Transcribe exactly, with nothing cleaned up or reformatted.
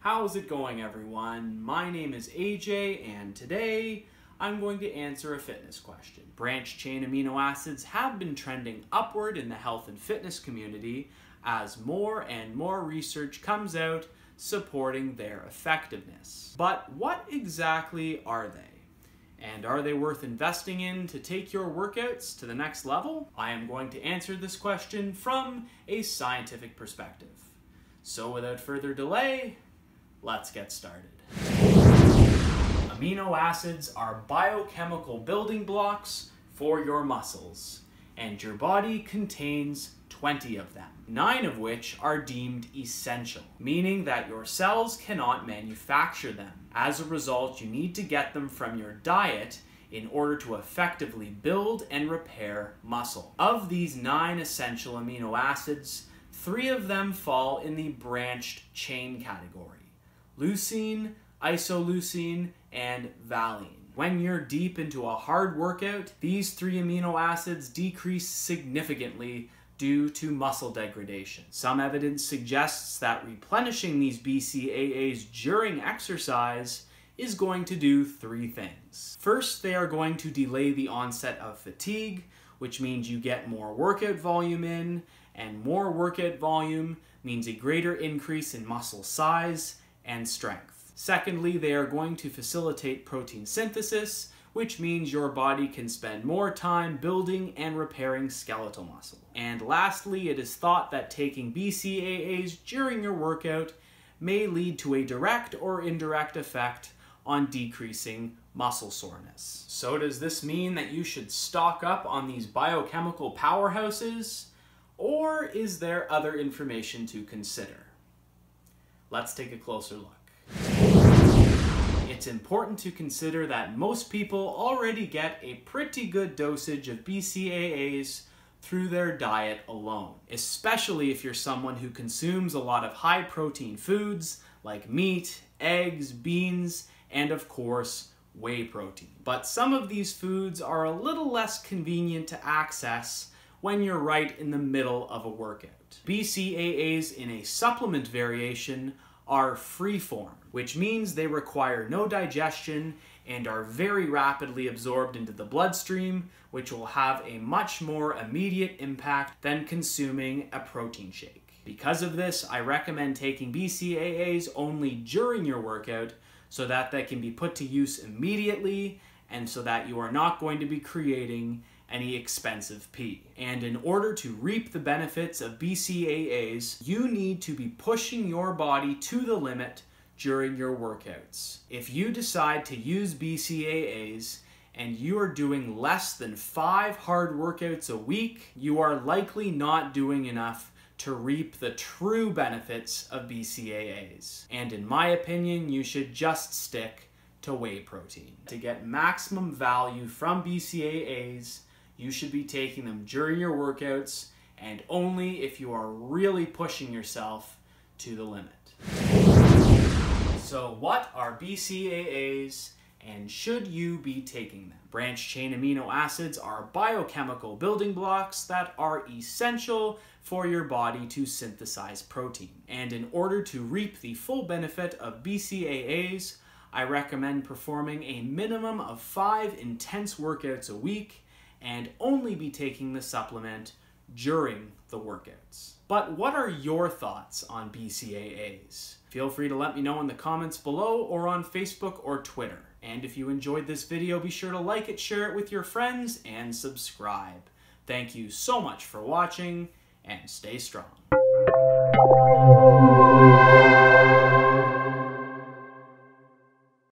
How's it going, everyone? My name is A J, and today I'm going to answer a fitness question. Branched chain amino acids have been trending upward in the health and fitness community as more and more research comes out supporting their effectiveness. But what exactly are they? And are they worth investing in to take your workouts to the next level? I am going to answer this question from a scientific perspective. So without further delay, let's get started. Amino acids are biochemical building blocks for your muscles, and your body contains twenty of them, nine of which are deemed essential, meaning that your cells cannot manufacture them. As a result, you need to get them from your diet in order to effectively build and repair muscle. Of these nine essential amino acids, three of them fall in the branched chain category: leucine, isoleucine, and valine. When you're deep into a hard workout, these three amino acids decrease significantly due to muscle degradation. Some evidence suggests that replenishing these B C A As during exercise is going to do three things. First, they are going to delay the onset of fatigue, which means you get more workout volume in, and more workout volume means a greater increase in muscle size and strength. Secondly, they are going to facilitate protein synthesis, which means your body can spend more time building and repairing skeletal muscle. And lastly, it is thought that taking B C A As during your workout may lead to a direct or indirect effect on decreasing muscle soreness. So does this mean that you should stock up on these biochemical powerhouses, or is there other information to consider? Let's take a closer look. It's important to consider that most people already get a pretty good dosage of B C A As through their diet alone, especially if you're someone who consumes a lot of high protein foods like meat, eggs, beans, and of course, whey protein. But some of these foods are a little less convenient to access when you're right in the middle of a workout. B C A As in a supplement variation are free-form, which means they require no digestion and are very rapidly absorbed into the bloodstream, which will have a much more immediate impact than consuming a protein shake. Because of this, I recommend taking B C A As only during your workout so that they can be put to use immediately and so that you are not going to be creating any expensive pee. And in order to reap the benefits of B C A As, you need to be pushing your body to the limit during your workouts. If you decide to use B C A As and you are doing less than five hard workouts a week, you are likely not doing enough to reap the true benefits of B C A As. And in my opinion, you should just stick to whey protein. To get maximum value from B C A As, you should be taking them during your workouts and only if you are really pushing yourself to the limit. So what are B C A As and should you be taking them? Branched chain amino acids are biochemical building blocks that are essential for your body to synthesize protein. And in order to reap the full benefit of B C A As, I recommend performing a minimum of five intense workouts a week and only be taking the supplement during the workouts. But what are your thoughts on B C A As? Feel free to let me know in the comments below or on Facebook or Twitter. And if you enjoyed this video, be sure to like it, share it with your friends, and subscribe. Thank you so much for watching, and stay strong.